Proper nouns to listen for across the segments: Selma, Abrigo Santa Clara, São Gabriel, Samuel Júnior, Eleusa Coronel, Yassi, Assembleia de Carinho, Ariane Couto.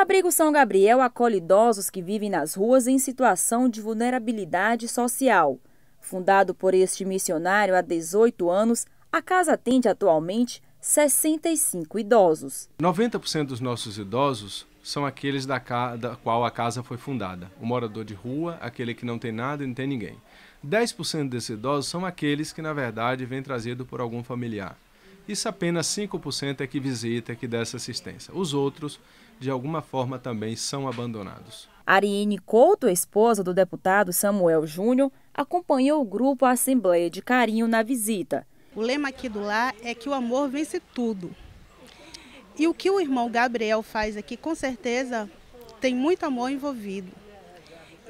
Abrigo São Gabriel acolhe idosos que vivem nas ruas em situação de vulnerabilidade social. Fundado por este missionário há 18 anos, a casa atende atualmente 65 idosos. 90% dos nossos idosos são aqueles da qual a casa foi fundada. O morador de rua, aquele que não tem nada e não tem ninguém. 10% desses idosos são aqueles que, na verdade, vem trazido por algum familiar. Isso apenas 5% é que visita, que dá essa assistência. Os outros, de alguma forma, também são abandonados. Ariane Couto, esposa do deputado Samuel Júnior, acompanhou o grupo Assembleia de Carinho na visita. O lema aqui do lar é que o amor vence tudo. E o que o irmão Gabriel faz aqui, com certeza, tem muito amor envolvido.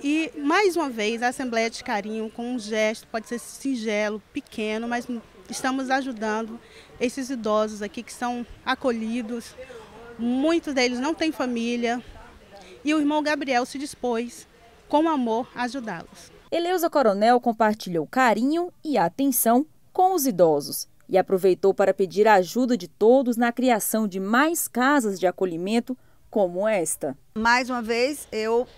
E, mais uma vez, a Assembleia de Carinho, com um gesto, pode ser singelo, pequeno, mas estamos ajudando esses idosos aqui que são acolhidos. Muitos deles não têm família e o irmão Gabriel se dispôs, com amor, a ajudá-los. Eleusa Coronel compartilhou carinho e atenção com os idosos e aproveitou para pedir a ajuda de todos na criação de mais casas de acolhimento como esta. Mais uma vez, eu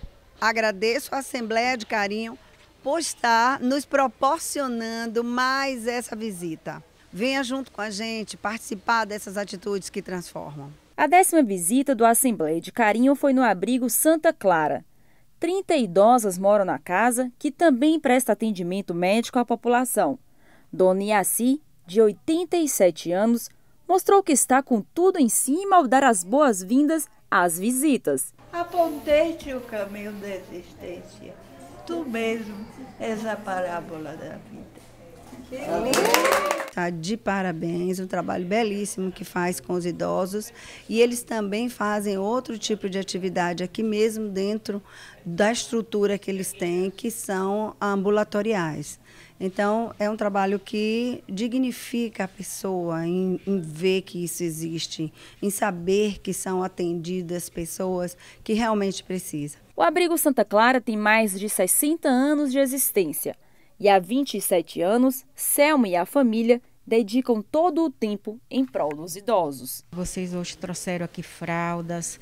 agradeço a Assembleia de Carinho por estar nos proporcionando mais essa visita. Venha junto com a gente participar dessas atitudes que transformam. A 10ª visita do Assembleia de Carinho foi no Abrigo Santa Clara. 30 idosas moram na casa, que também presta atendimento médico à população. Dona Yassi, de 87 anos, mostrou que está com tudo em cima ao dar as boas-vindas às visitas. Apontei-te o caminho da existência, tu mesmo és a parábola da vida. Está de parabéns, um trabalho belíssimo que faz com os idosos, e eles também fazem outro tipo de atividade aqui mesmo dentro da estrutura que eles têm, que são ambulatoriais. Então é um trabalho que dignifica a pessoa em ver que isso existe, em saber que são atendidas pessoas que realmente precisam. O Abrigo Santa Clara tem mais de 60 anos de existência e há 27 anos, Selma e a família dedicam todo o tempo em prol dos idosos. Vocês hoje trouxeram aqui fraldas,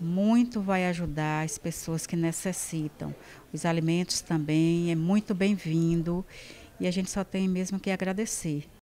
muito vai ajudar as pessoas que necessitam. Os alimentos também é muito bem-vindo e a gente só tem mesmo que agradecer.